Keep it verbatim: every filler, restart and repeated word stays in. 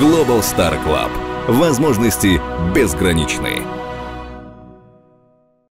Global Star Club. Возможности безграничны.